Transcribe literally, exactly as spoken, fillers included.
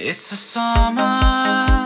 It's the summer.